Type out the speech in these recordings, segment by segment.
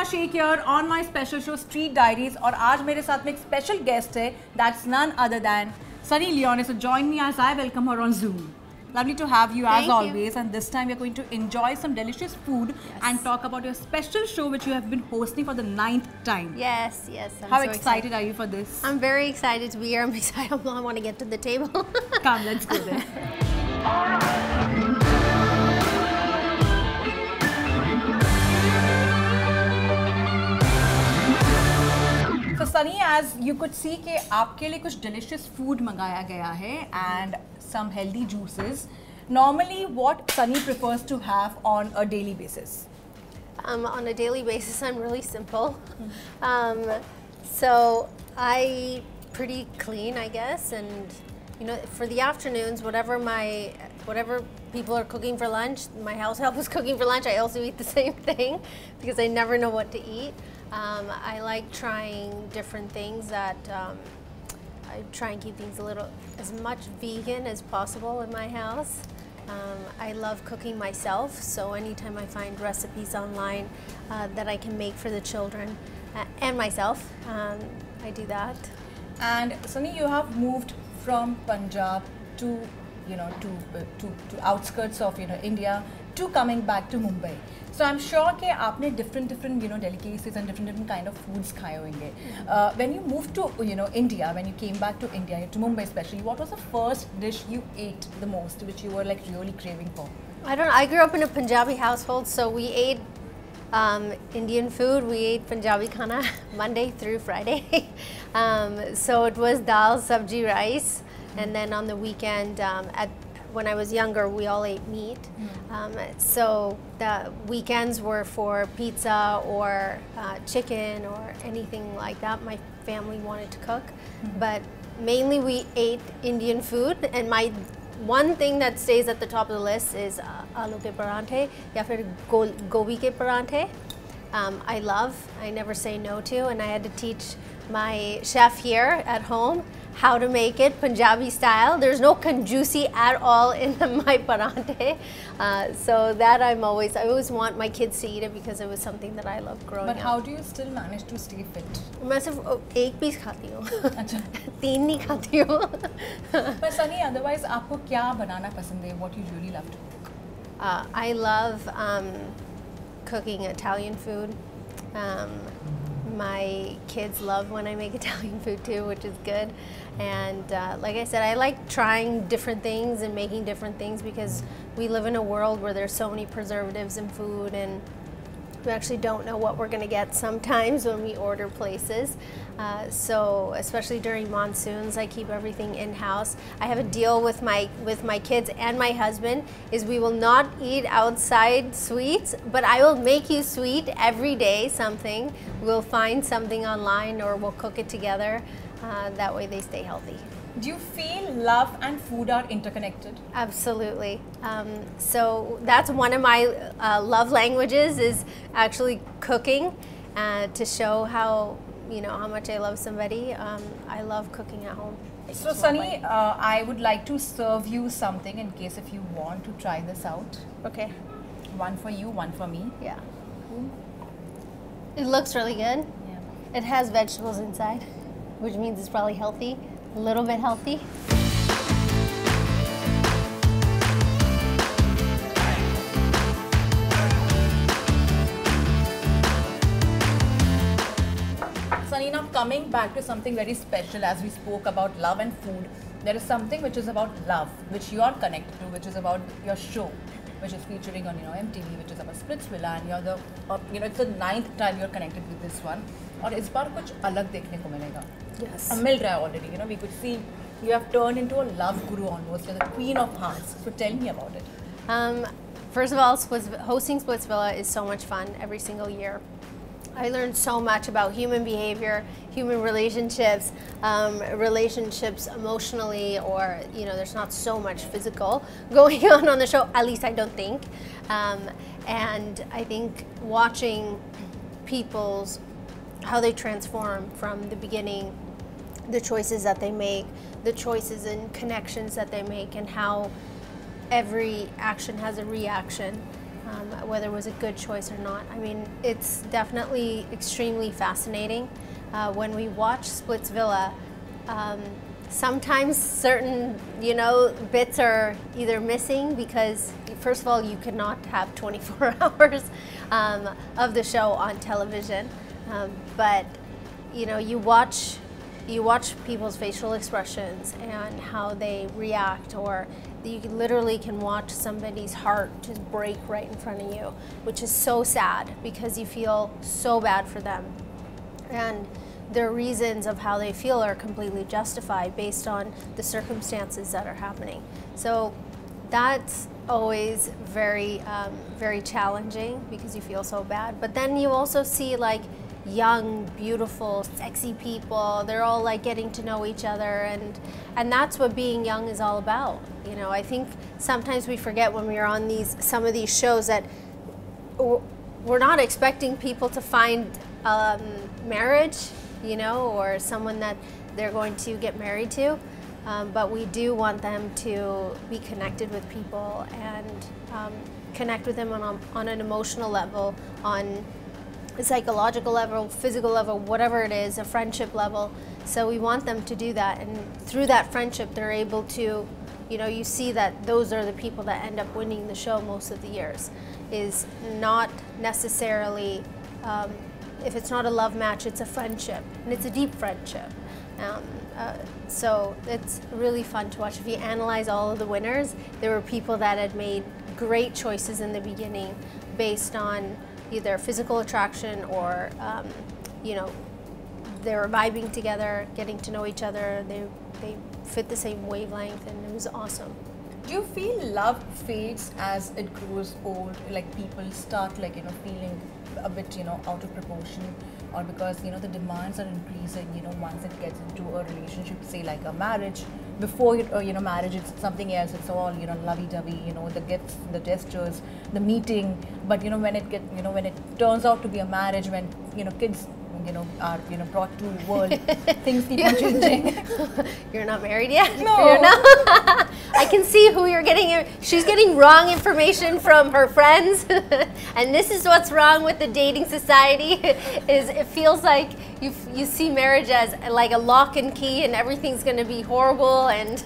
Neha Sheikh here on my special show Street Diaries और आज मेरे साथ में एक special guest है that's none other than Sunny Leone. So join me as I welcome her on Zoom. Lovely to have you as always, and this time we are going to enjoy some delicious food and talk about your special show which you have been hosting for the 9th time. Yes, yes. How excited are you for this? I'm very excited to be here. I'm excited. I want to get to the table. Come, let's go there. So Sunny, as you could see कि आपके लिए कुछ delicious food मंगाया गया है and some healthy juices. Normally, what Sunny prefers to have on a daily basis? On a daily basis, I'm really simple. So I pretty clean, I guess, and you know, for the afternoons, whatever people are cooking for lunch, my house help is cooking for lunch. I also eat the same thing because I never know what to eat. I like trying different things that I try and keep things as much vegan as possible in my house. I love cooking myself, so anytime I find recipes online that I can make for the children and myself, I do that. And Sunny, you have moved from Punjab to, you know, to outskirts of, you know, India, to coming back to Mumbai. So I'm sure that आपने different you know delicacies and different kind of foods खाए होंगे. When you moved to, you know, India, when you came back to India, to Mumbai especially, what was the first dish you ate the most, which you were like really craving for? I don't know. I grew up in a Punjabi household, so we ate Indian food. We ate Punjabi khana Monday through Friday. So it was dal, sabji, rice, and then on the weekend when I was younger, we all ate meat. So the weekends were for pizza or chicken or anything like that my family wanted to cook. But mainly we ate Indian food, and my one thing that stays at the top of the list is aloo ke paranthe ya fir gobi ke paranthe. I love, I never say no to, and I had to teach my chef here at home how to make it Punjabi style. There's no kanjusi at all in my parante. So that I always want my kids to eat it because it was something that I loved growing up. But how do you still manage to stay fit? I just eat one piece. I don't eat three. But Sunny, otherwise, what do you really love to cook? I love cooking Italian food. My kids love when I make Italian food too, which is good. And like I said, I like trying different things and making different things because we live in a world where there's so many preservatives in food, and we actually don't know what we're going to get sometimes when we order places. So especially during monsoons, I keep everything in-house. I have a deal with my kids and my husband is we will not eat outside sweets, but I will make you sweet every day something. We'll find something online or we'll cook it together. That way they stay healthy. Do you feel love and food are interconnected? Absolutely. So that's one of my love languages is actually cooking to show how, you know, how much I love somebody. I love cooking at home. So Sunny, I would like to serve you something in case if you want to try this out. Okay. One for you, one for me. Yeah. It looks really good. Yeah. It has vegetables inside, which means it's probably healthy. A little bit healthy. Sunny, now coming back to something very special as we spoke about love and food, there is something which is about love, which you are connected to, which is about your show, which is featuring on, you know, MTV, which is about Splitsvilla, and you're the, you know, it's the 9th time you're connected with this one. और इस बार कुछ अलग देखने को मिलेगा। Yes. मिल रहा है already, you know, we could see you have turned into a love guru almost, like the queen of hearts. So tell me about it. First of all, hosting Splitsvilla is so much fun every single year. I learned so much about human behavior, human relationships, relationships emotionally, or, you know, there's not so much physical going on the show, at least I don't think. And I think watching people's, how they transform from the beginning, the choices that they make, the choices and connections that they make, and how every action has a reaction. whether it was a good choice or not. I mean, it's definitely extremely fascinating. When we watch Splitsvilla, sometimes certain, bits are either missing because, first of all, you could not have 24 hours of the show on television. But you watch people's facial expressions and how they react, or you literally can watch somebody's heart just break right in front of you, which is so sad because you feel so bad for them. And their reasons of how they feel are completely justified based on the circumstances that are happening. So that's always very, very challenging because you feel so bad. But then you also see like young, beautiful, sexy people. They're all like getting to know each other, and that's what being young is all about. I think sometimes we forget when we're on some of these shows that we're not expecting people to find marriage, or someone that they're going to get married to, but we do want them to be connected with people and connect with them on an emotional level, on a psychological level, physical level, whatever it is, a friendship level. So we want them to do that, and through that friendship they're able to, you see that those are the people that end up winning the show most of the years. Is not necessarily, if it's not a love match, it's a friendship, and it's a deep friendship. So it's really fun to watch. If you analyze all of the winners, there were people that had made great choices in the beginning based on either physical attraction or, they were vibing together, getting to know each other, they fit the same wavelength, and it was awesome. Do you feel love fades as it grows old, like people start like, feeling a bit, out of proportion, or because, the demands are increasing, once it gets into a relationship, say like a marriage, before it, or, marriage, it's something else, it's all, lovey-dovey, the gifts, the gestures, the meeting, but, when it gets, when it turns out to be a marriage, when, kids, are, brought to the world, things keep on changing. You're not married yet? No. You're not. I can see who you're getting. She's getting wrong information from her friends. And this is what's wrong with the dating society, is it feels like you see marriage as like a lock and key and everything's going to be horrible, and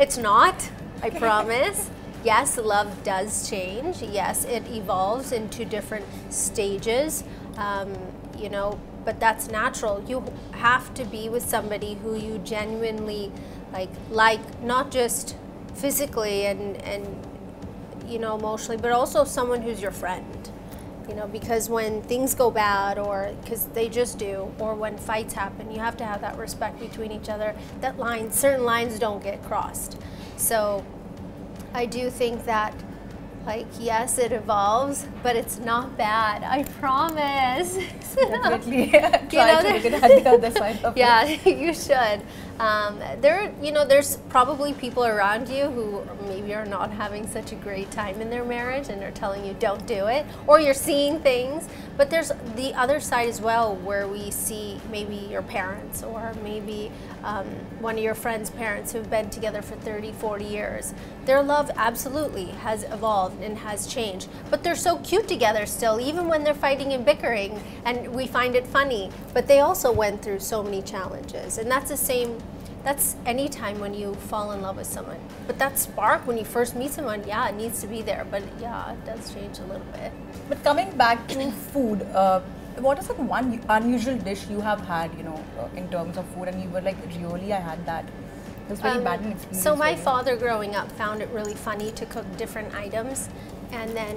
it's not, I promise. Yes, love does change. Yes, it evolves into different stages, but that's natural. You have to be with somebody who you genuinely like not just physically and emotionally, but also someone who's your friend, because when things go bad, or because they just do, or when fights happen, you have to have that respect between each other, that certain lines don't get crossed. So I do think that yes, it evolves, but it's not bad, I promise. Definitely. Try to look at the other side of it. Yeah, you should. There's probably people around you who maybe are not having such a great time in their marriage and are telling you don't do it, or you're seeing things, but there's the other side as well, where we see maybe your parents, or maybe one of your friend's parents who've been together for 30, 40 years. Their love absolutely has evolved and has changed, but they're so cute together still, even when they're fighting and bickering, and we find it funny, but they also went through so many challenges, and that's the same. That's any time when you fall in love with someone. But that spark when you first meet someone, yeah, it needs to be there. But yeah, it does change a little bit. But coming back to food, what is like one unusual dish you have had, in terms of food, and you were like, really, I had that? It was very bad an experience. So my father growing up found it really funny to cook different items and then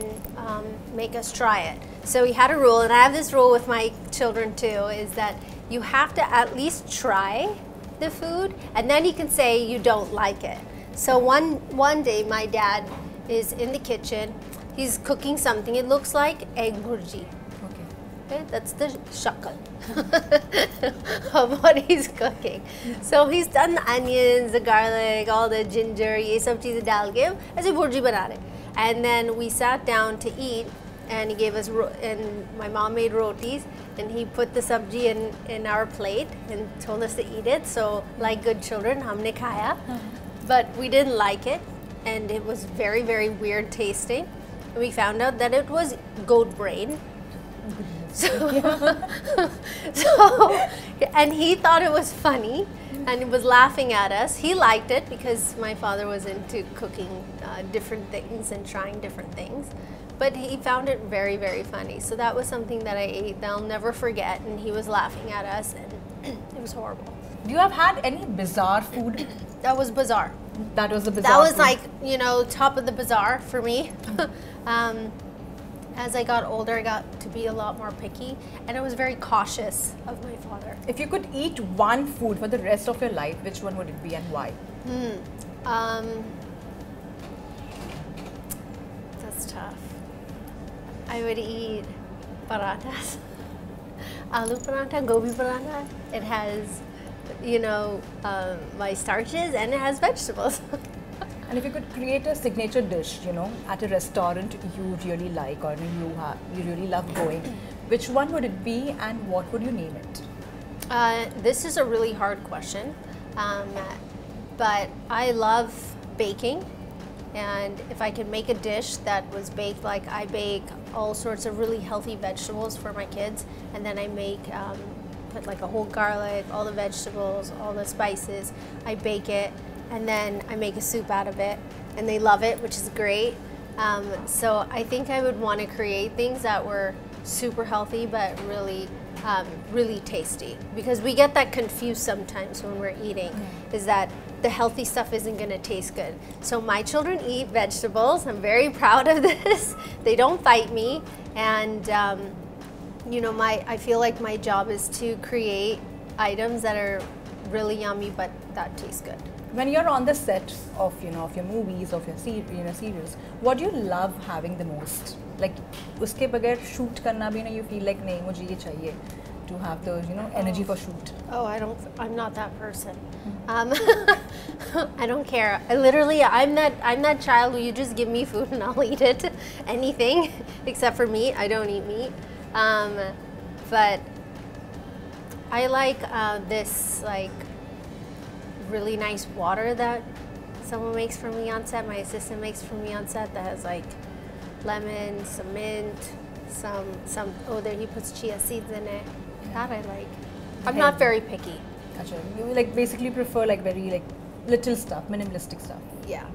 make us try it. So he had a rule, and I have this rule with my children too, is that you have to at least try the food, and then you can say you don't like it. So one day my dad is in the kitchen, he's cooking something, it looks like egg bhurji. Okay, that's the shakal of what he's cooking. So he's done the onions, the garlic, all the ginger, ye sab cheez dal ke aise bhurji bana rahe. And then we sat down to eat, and he gave us, and my mom made rotis, and he put the sabji in our plate and told us to eat it. So like good children, humne khaya, but we didn't like it, and it was very, very weird tasting. we found out that it was goat brain. So, and he thought it was funny and he was laughing at us. He liked it because my father was into cooking different things and trying different things. But he found it very, very funny. So that was something that I ate that I'll never forget, and he was laughing at us and it was horrible. Do you have had any bizarre food? That was bizarre. That was the bizarre food. That was food. Like, you know, top of the bizarre for me. As I got older, I got to be a lot more picky and I was very cautious of my father. If you could eat one food for the rest of your life, which one would it be and why? That's tough. I would eat parathas, aloo paratha, gobi paratha. It has, you know, my starches and it has vegetables. And if you could create a signature dish, you know, at a restaurant you really like or you really love going, which one would it be and what would you name it? This is a really hard question, but I love baking. And if I could make a dish that was baked, like I bake all sorts of really healthy vegetables for my kids, and then I make put like a whole garlic, all the vegetables, all the spices, I bake it, and then I make a soup out of it, and they love it, which is great. So I think I would want to create things that were super healthy but really really tasty, because we get that confused sometimes when we're eating, is that the healthy stuff isn't going to taste good. So my children eat vegetables. I'm very proud of this. They don't fight me, and you know, I feel like my job is to create items that are really yummy but that taste good. When you're on the set of, you know, of your movies, of your series, what do you love having the most? Like, uske bagair shoot karna bhi na, you feel like nahi mujhe ye chahiye to have the, you know, energy for shoot. Oh, I'm not that person. I don't care. I'm that child who you just give me food and I'll eat it. Anything except for meat. I don't eat meat. But I like this like really nice water that someone makes for me on set, my assistant makes for me on set, that has like lemon, some mint, some oh, there he puts chia seeds in it. That I like. I'm not very picky. Gotcha. You like basically prefer like very like little stuff, minimalistic stuff. Yeah.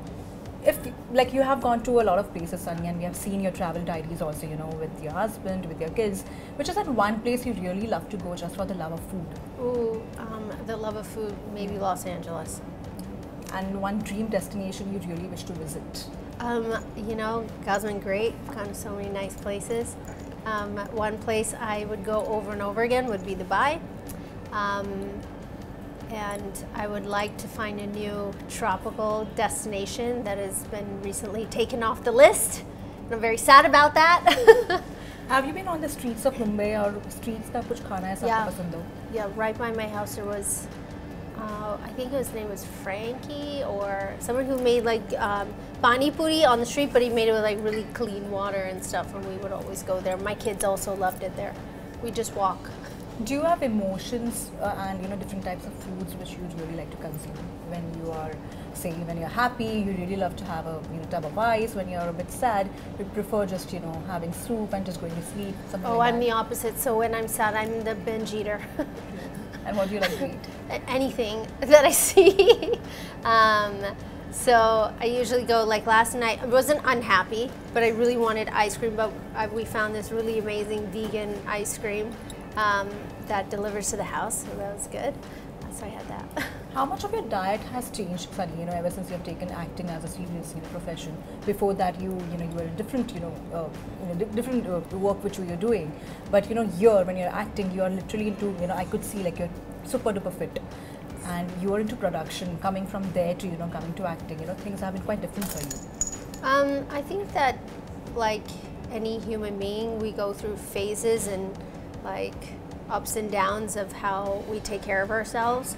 If like you have gone to a lot of places, Sunny, and we have seen your travel diaries also, you know, with your husband, with your kids, which is that one place you really love to go just for the love of food? Ooh, the love of food, maybe Los Angeles. And one dream destination you really wish to visit? You know, God's been great. I've gone to so many nice places. One place I would go over and over again would be Dubai. And I would like to find a new tropical destination that has been recently taken off the list. And I'm very sad about that. Have you been on the streets of Mumbai or streets that kuch khana hai sabko pasand ho? Yeah, right by my house there was, I think his name was Frankie or someone who made like pani puri on the street, but he made it with like really clean water and stuff, and we would always go there. My kids also loved it there. We just walk. Do you have emotions and, you know, different types of foods which you really like to consume? When you are, say, when you're happy, you really love to have a, you know, tub of ice. When you're a bit sad, you prefer just, you know, having soup and just going to sleep. Oh, like I'm the opposite. So when I'm sad, I'm the binge eater. And what do you like to eat? Anything that I see. So I usually go, like last night, I wasn't unhappy, but I really wanted ice cream. But we found this really amazing vegan ice cream that delivers to the house, so that was good. So I had that. How much of your diet has changed, Sunny? You know, ever since you have taken acting as a serious profession. Before that, you were a different, different work which you were doing. But you know, here when you're acting, you are literally into, you know, I could see like you're super duper fit, and you are into production. Coming from there to, you know, coming to acting, you know, things have been quite different for you. I think that like any human being, we go through phases and like ups and downs of how we take care of ourselves.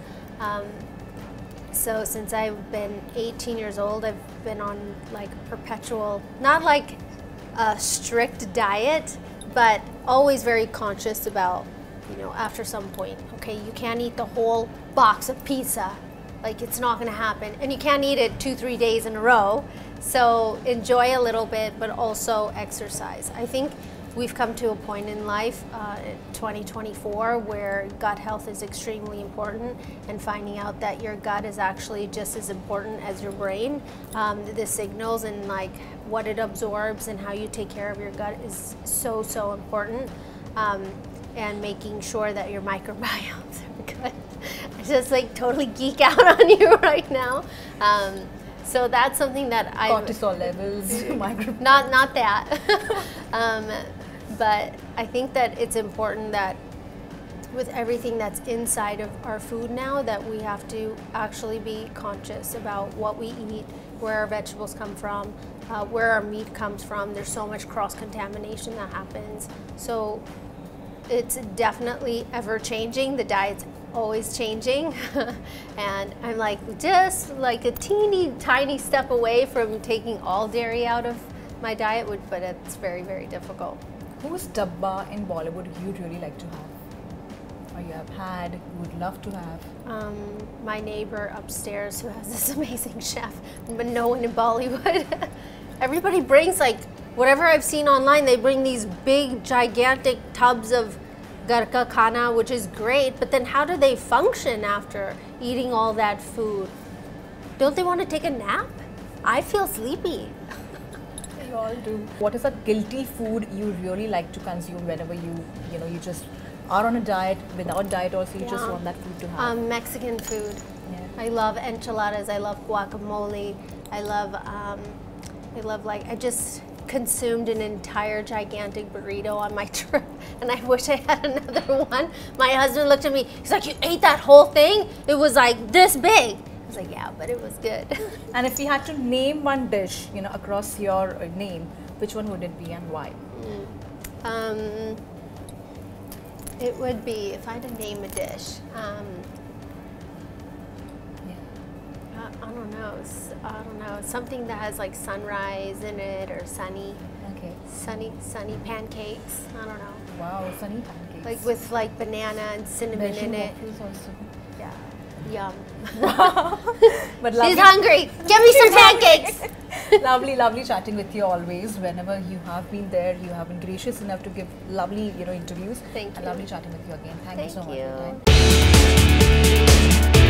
So since I've been 18 years old, I've been on like perpetual, not like a strict diet, but always very conscious about, you know, after some point, okay, you can't eat the whole box of pizza Like, it's not going to happen. And you can't eat it 2-3 days in a row. So enjoy a little bit, but also exercise. I think we've come to a point in life, 2024, where gut health is extremely important, and finding out that your gut is actually just as important as your brain. The signals and like what it absorbs and how you take care of your gut is so, so important. And making sure that your microbiomes are good. I just like totally geek out on you right now. So that's something that I cortisol levels, not that. But I think that it's important that with everything that's inside of our food now, that we have to actually be conscious about what we eat, where our vegetables come from, where our meat comes from. There's so much cross-contamination that happens. So it's definitely ever-changing. The diet's always changing. And I'm like, just like a teeny tiny step away from taking all dairy out of my diet, but it's very, very difficult. Whose dabba in Bollywood you'd really like to have? Or you have had, you would love to have? My neighbor upstairs who has this amazing chef, but no one in Bollywood. Everybody brings like, whatever I've seen online, they bring these big, gigantic tubs of ghar ka khana, which is great, but then how do they function after eating all that food? Don't they want to take a nap? I feel sleepy. We all do. What is a guilty food you really like to consume whenever you just are on a diet, without diet also, you just want that food to have? Mexican food. Yeah. I love enchiladas, I love guacamole, I just consumed an entire gigantic burrito on my trip, and I wish I had another one. My husband looked at me, he's like, you ate that whole thing? It was like this big. I was like, yeah, but it was good. And if you had to name one dish, across your name, which one would it be and why? It would be, if I had to name a dish, I don't know. Something that has like sunrise in it or sunny. Okay. Sunny pancakes. I don't know. Wow, sunny pancakes. Like with like banana and cinnamon in it. Also. Yeah. Yum. Wow. But lovely. She's hungry. Give me some pancakes. Lovely, lovely chatting with you always. Whenever you have been there, you have been gracious enough to give lovely, interviews. Thank you. And lovely chatting with you again. Thank you so much. Thank you.